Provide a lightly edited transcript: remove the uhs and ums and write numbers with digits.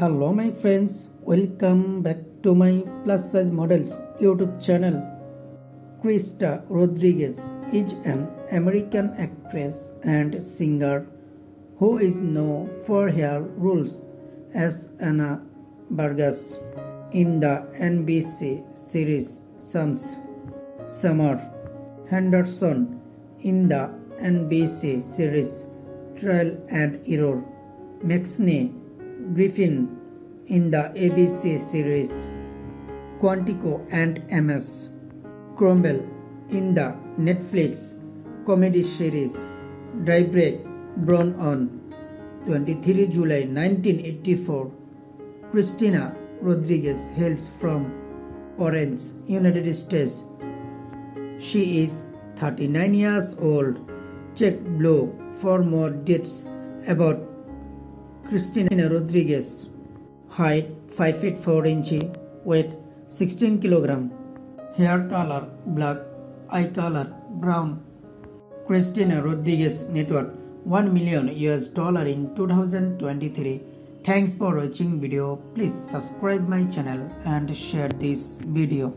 Hello my friends, welcome back to my plus size models YouTube channel. Krysta Rodriguez is an American actress and singer who is known for her roles as Anna Vargas in the NBC series Summer Henderson, in the NBC series Trial and Error, Maxine Griffin in the ABC series Quantico, and MS Cromwell in the Netflix comedy series Daybreak Dawn. On 23 July 1984, Krysta Rodriguez hails from Orange, United States. She is 39 years old. Check below for more dates about Krysta Rodriguez. Height 5 feet 4 inches, weight 16 kg. Hair color black, eye color brown. Krysta Rodriguez net worth $1 million in 2023. Thanks for watching video. Please subscribe my channel and share this video.